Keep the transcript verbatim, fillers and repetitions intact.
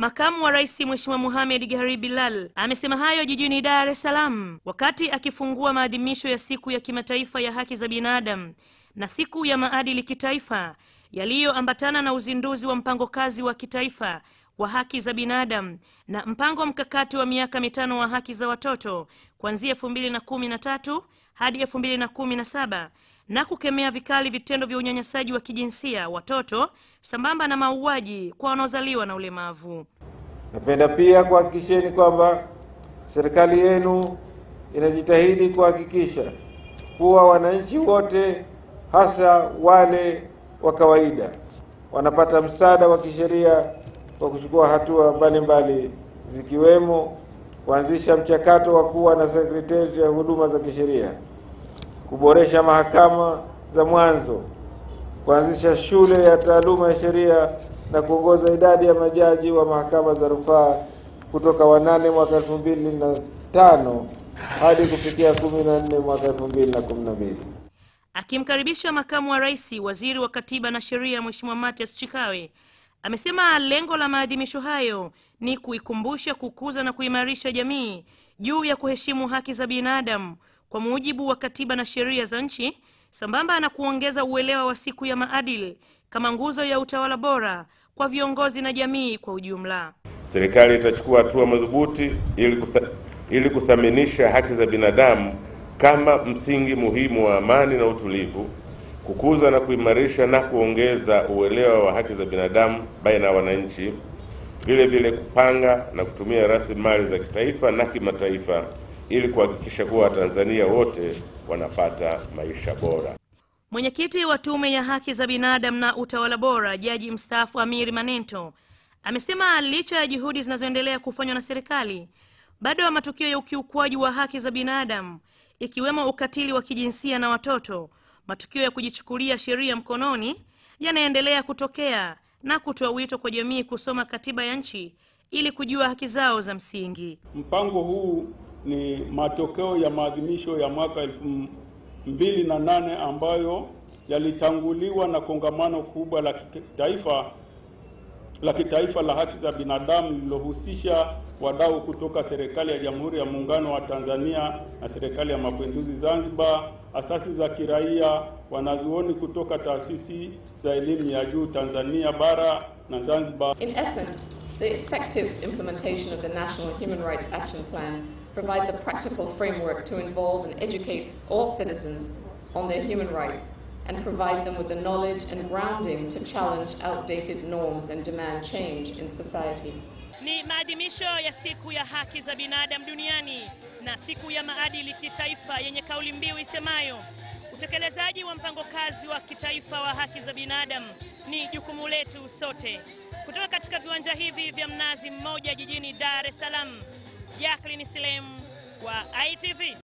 Makamu wa Rais Mheshimiwa Mohamed Gihari Bilal amesema hayo jijini Dar es Salaam wakati akifungua maadhimisho ya siku ya kimataifa ya haki za binadamu na siku ya maadili kitaifa yaliyoambatana na uzinduzi wa mpango kazi wa kitaifa wa haki za binadamu na mpango mkakati wa miaka mitano wa haki za watoto kuanzia elfu mbili na kumi na tatu hadi elfu mbili na kumi na saba na kukemea vikali vitendo vya unyanyasaji wa kijinsia watoto sambamba na mauaji kwa wanaozaliwa na ulemavu. Napenda pia kuhakikisheni kwamba serikali yenu inajitahidi kuhakikisha kuwa wananchi wote hasa wale wa kawaida wanapata msaada wa kisheria kwa kuchukua hatua mbalimbali zikiwemo kuanzisha mchakato wa kuwa na sekretarieti ya huduma za kisheria, kuboresha mahakama za mwanzo, kuanzisha shule ya taaluma ya sheria na kuongoza idadi ya majaji wa mahakama za rufaa kutoka wanane mwaka elfu mbili na tano hadi kufikia kumi na nne mwaka elfu mbili na kumi na mbili. Akimkaribisha makamu wa rais, waziri wa katiba na sheria Mheshimiwa Matias Chikawe amesema lengo la maadhimisho hayo ni kuikumbusha, kukuza na kuimarisha jamii juu ya kuheshimu haki za binadamu kwa mujibu wa katiba na sheria za nchi, sambamba na kuongeza uelewa wa siku ya maadili kama nguzo ya utawala bora kwa viongozi na jamii kwa ujumla. Serikali itachukua hatua madhubuti ili kutha, ili kuthaminisha haki za binadamu kama msingi muhimu wa amani na utulivu, kukuza na kuimarisha na kuongeza uelewa wa haki za binadamu baina ya wananchi, vile vile kupanga na kutumia rasilimali za kitaifa na kimataifa ili kuhakikisha kuwa Watanzania wote wanapata maisha bora. Mwenyekiti wa Tume ya Haki za Binadamu na Utawala Bora, Jaji mstaafu Amiri Manento, amesema licha ya juhudi zinazoendelea kufanywa na serikali, bado matukio ya ukiukwaji wa haki za binadamu ikiwemo ukatili wa kijinsia na watoto, matukio ya kujichukulia sheria mkononi yanaendelea kutokea na kutoa wito kwa jamii kusoma katiba ya nchi ili kujua haki zao za msingi. Mpango huu ni matokeo ya maadhimisho ya mwaka elfu mbili na nane ambayo yalitanguliwa na kongamano kubwa la kitaifa la kitaifa la haki za binadamu lilohusisha wadau kutoka serikali ya Jamhuri ya Muungano wa Tanzania na serikali ya Mapinduzi Zanzibar, asasi za kiraia, wanazuoni kutoka taasisi za elimu ya juu Tanzania bara na Zanzibar. In essence, the effective implementation of the National Human Rights Action Plan provides a practical framework to involve and educate all citizens on their human rights and provide them with the knowledge and grounding to challenge outdated norms and demand change in society. Ni maadhimisho ya siku ya haki za binadamu duniani na siku ya maadili kitaifa yenye kauli mbiu isemayo utekelezaji wa mpango kazi wa kitaifa wa haki za binadamu ni jukumu letu sote. Kutoka katika viwanja hivi vya Mnazi Mmoja jijini Dar es Salaam, Jacqueline Selemu wa I T V.